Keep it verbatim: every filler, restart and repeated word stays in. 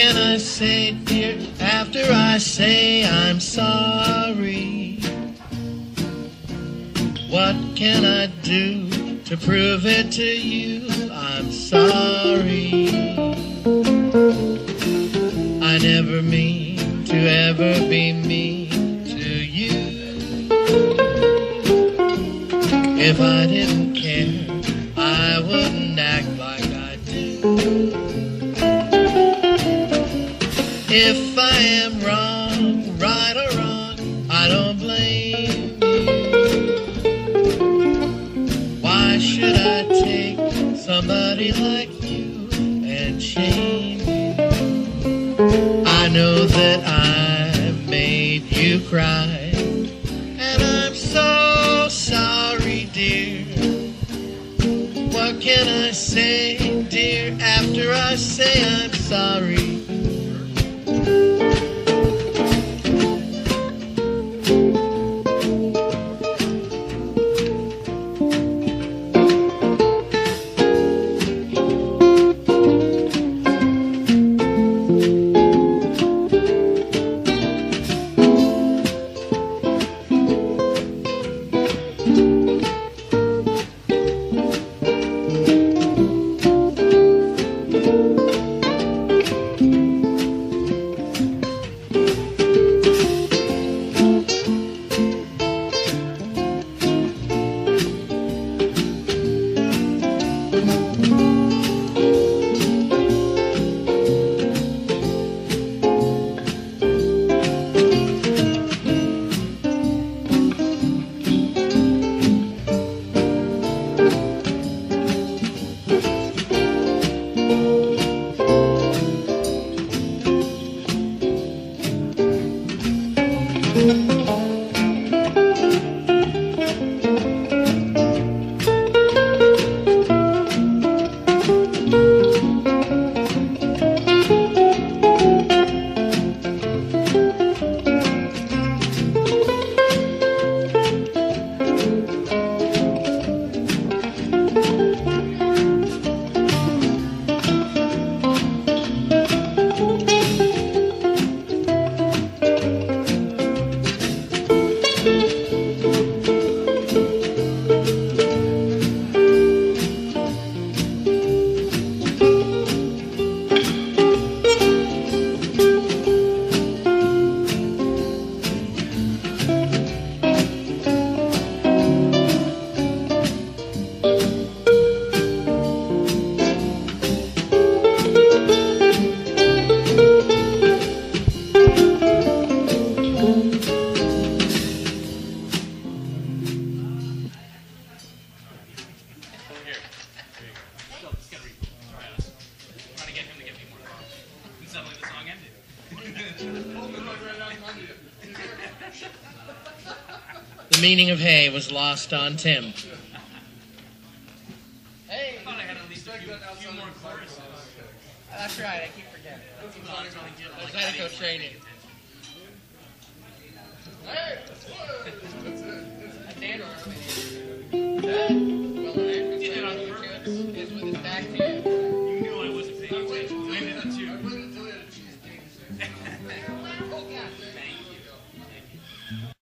can I say, dear, after I say I'm sorry? What can I do to prove it to you? I'm sorry. I never mean to ever be mean to you. If I didn't care, I wouldn't act like I do. If I am wrong, right or wrong, I don't blame you. Why should I take somebody like you and shame you? I know that I made you cry, and I'm so sorry, dear. What can I say, dear, after I say I'm sorry? The meaning of hay was lost on Tim. Hey! I thought I had at least a few, a few more choruses. That's right, I keep forgetting. I was going to go training. Hey! I did it on purpose. It's with his back to you.